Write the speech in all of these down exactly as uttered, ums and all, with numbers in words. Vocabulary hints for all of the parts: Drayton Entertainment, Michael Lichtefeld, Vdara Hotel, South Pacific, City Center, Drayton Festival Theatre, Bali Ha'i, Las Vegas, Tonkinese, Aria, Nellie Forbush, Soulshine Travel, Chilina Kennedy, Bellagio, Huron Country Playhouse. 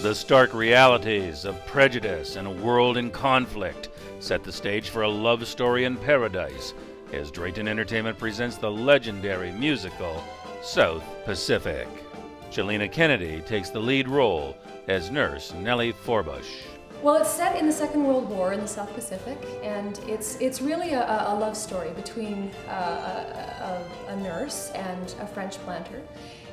The stark realities of prejudice and a world in conflict set the stage for a love story in paradise as Drayton Entertainment presents the legendary musical South Pacific. Chilina Kennedy takes the lead role as nurse Nellie Forbush. Well, it's set in the Second World War in the South Pacific, and it's it's really a, a love story between uh, a, a, a nurse and a French planter,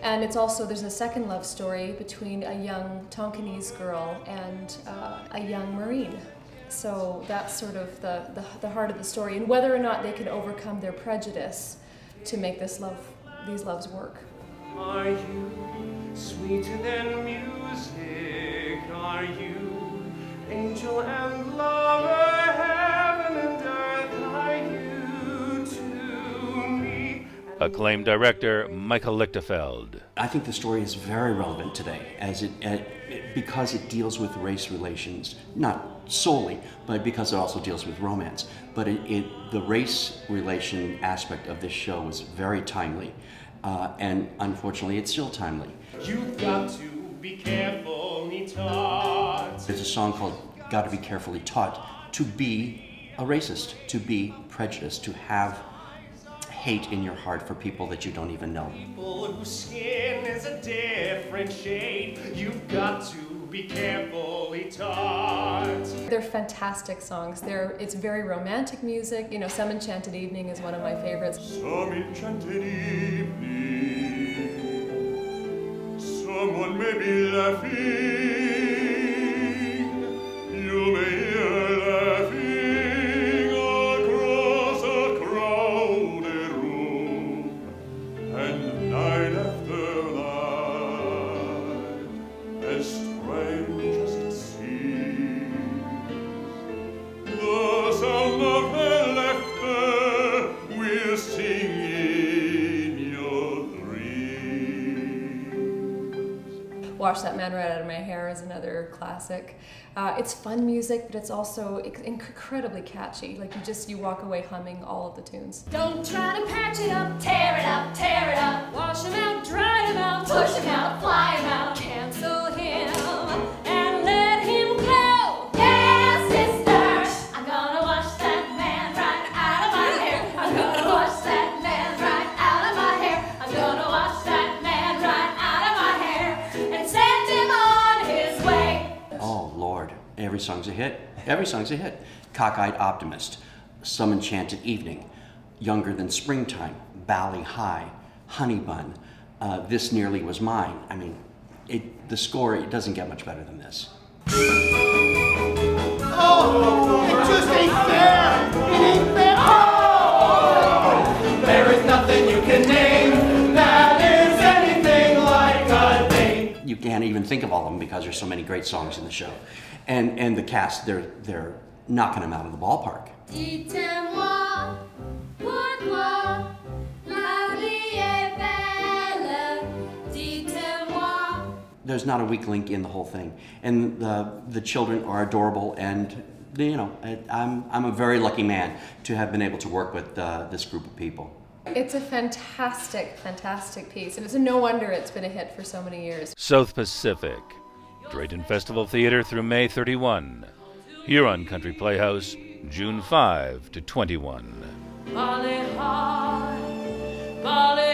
and it's also there's a second love story between a young Tonkinese girl and uh, a young Marine. So that's sort of the, the the heart of the story, and whether or not they can overcome their prejudice to make this love these loves work. Are you sweeter than music? Are you? Angel and lover, heaven and earth are you to me. Acclaimed director Michael Lichtefeld. I think the story is very relevant today as it, as it because it deals with race relations, not solely, but because it also deals with romance. But it, it, the race relation aspect of this show was very timely, uh, and unfortunately it's still timely. You've got to be careful, there's a song called Gotta Be Carefully Taught to be a racist, to be prejudiced, to have hate in your heart for people that you don't even know. People whose skin is a different shade, you've got to be carefully taught. They're fantastic songs. They're, it's very romantic music. You know, Some Enchanted Evening is one of my favorites. Some enchanted evening, someone may be laughing. Wash That Man Right Out of My Hair is another classic. Uh, it's fun music, but it's also incredibly catchy. Like you just, you walk away humming all of the tunes. Don't try to patch it up, tear it up, tear it up. Wash him out, dry him out, push him out, fly him out. Cancel him and let him go. Yeah, sister, I'm gonna wash that man right out of my hair. I'm gonna wash that man right out of my hair. I'm gonna wash that man right out of my hair. And send him on his way. Oh, Lord. Every song's a hit. Every song's a hit. Cockeyed Optimist, Some Enchanted Evening, Younger Than Springtime, Bali Ha'i, Honey Bun, uh, This Nearly Was Mine. I mean, it, the score, it doesn't get much better than this. Oh, it just ain't fair! It ain't fair! Oh, there is nothing you can name that is anything like a thing. You can't even think of all of them because there's so many great songs in the show. And, and the cast, they're, they're knocking them out of the ballpark. There's not a weak link in the whole thing, and the the children are adorable, and you know I, I'm I'm a very lucky man to have been able to work with uh, this group of people. It's a fantastic, fantastic piece, and it's no wonder it's been a hit for so many years. South Pacific, Drayton Festival Theatre through May thirty-first, Huron Country Playhouse, June fifth to twenty-first. Bali Ha'i, Bali